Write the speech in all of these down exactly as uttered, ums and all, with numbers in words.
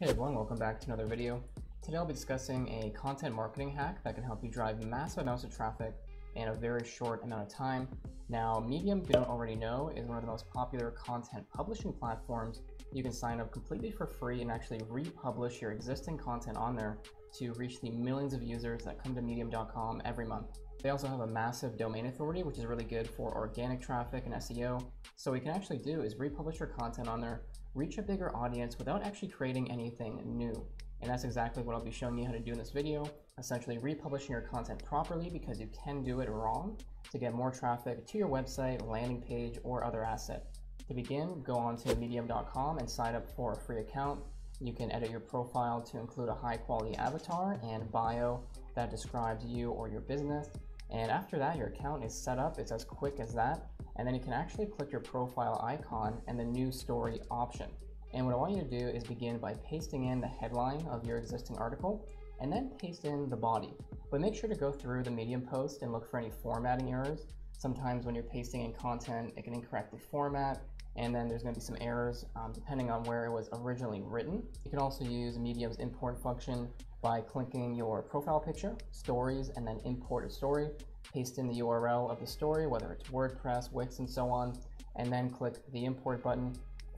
Hey everyone, welcome back to another video. Today I'll be discussing a content marketing hack that can help you drive massive amounts of traffic in a very short amount of time. Now, Medium, if you don't already know, is one of the most popular content publishing platforms. You can sign up completely for free and actually republish your existing content on there to reach the millions of users that come to medium dot com every month. They also have a massive domain authority, which is really good for organic traffic and S E O. So what you can actually do is republish your content on there, reach a bigger audience without actually creating anything new. And that's exactly what I'll be showing you how to do in this video, essentially republishing your content properly, because you can do it wrong, to get more traffic to your website, landing page, or other asset. To begin, go on to medium dot com and sign up for a free account. You can edit your profile to include a high quality avatar and bio that describes you or your business. And after that, your account is set up. It's as quick as that. And then you can actually click your profile icon and the new story option. And what I want you to do is begin by pasting in the headline of your existing article and then paste in the body. But make sure to go through the Medium post and look for any formatting errors. Sometimes when you're pasting in content, it can incorrectly format, and then there's going to be some errors um, depending on where it was originally written. You can also use Medium's import function by clicking your profile picture, stories, and then import a story. Paste in the U R L of the story, whether it's WordPress, Wix, and so on, and then click the import button.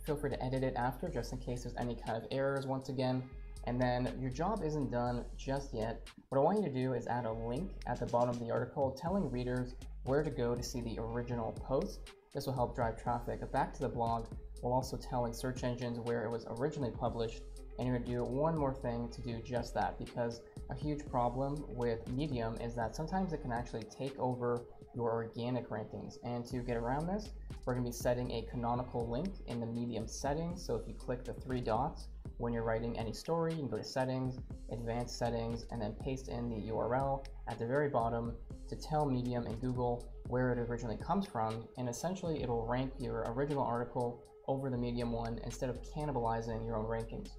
Feel free to edit it after, just in case there's any kind of errors once again. And then your job isn't done just yet. What I want you to do is add a link at the bottom of the article telling readers where to go to see the original post. This will help drive traffic back to the blog, while also telling search engines where it was originally published. And you're going to do one more thing to do just that, because a huge problem with Medium is that sometimes it can actually take over your organic rankings. And to get around this, we're going to be setting a canonical link in the Medium settings. So if you click the three dots when you're writing any story, you can go to Settings, Advanced Settings, and then paste in the U R L at the very bottom to tell Medium and Google where it originally comes from. And essentially, it'll rank your original article over the Medium one instead of cannibalizing your own rankings.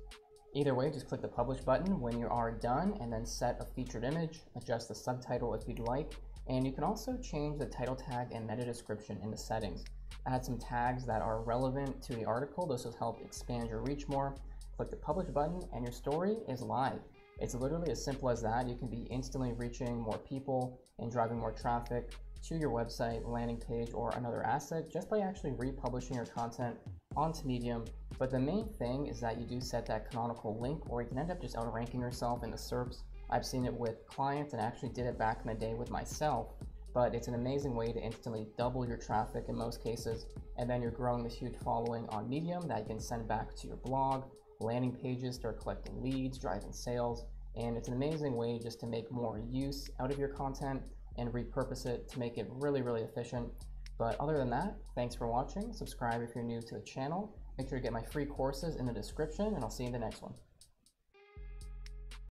Either way, just click the publish button when you are done, and then set a featured image, adjust the subtitle if you'd like, and you can also change the title tag and meta description in the settings. Add some tags that are relevant to the article. This will help expand your reach more. Click the publish button and your story is live. It's literally as simple as that. You can be instantly reaching more people and driving more traffic to your website, landing page, or another asset just by actually republishing your content onto Medium. But the main thing is that you do set that canonical link, or you can end up just outranking yourself in the S E R Ps. I've seen it with clients, and I actually did it back in the day with myself, but it's an amazing way to instantly double your traffic in most cases. And then you're growing this huge following on Medium that you can send back to your blog, landing pages, start collecting leads, driving sales. And it's an amazing way just to make more use out of your content and repurpose it to make it really, really efficient. But other than that, thanks for watching. Subscribe if you're new to the channel. Make sure to get my free courses in the description, and I'll see you in the next one.